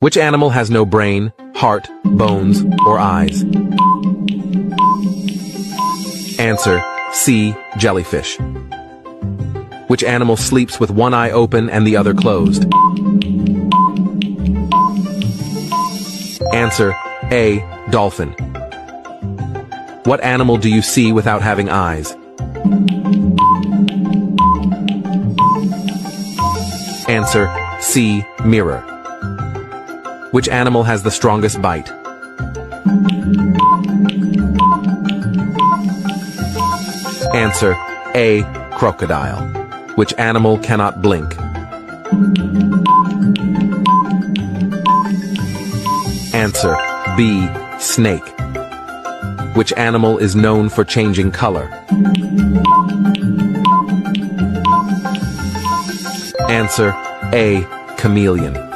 Which animal has no brain, heart, bones, or eyes? Answer: C. Jellyfish. Which animal sleeps with one eye open and the other closed? Answer: A. Dolphin. What animal do you see without having eyes? Answer: C. Mirror. Which animal has the strongest bite? Answer: A. Crocodile. Which animal cannot blink? Answer: B. Snake. Which animal is known for changing color? Answer: A. Chameleon.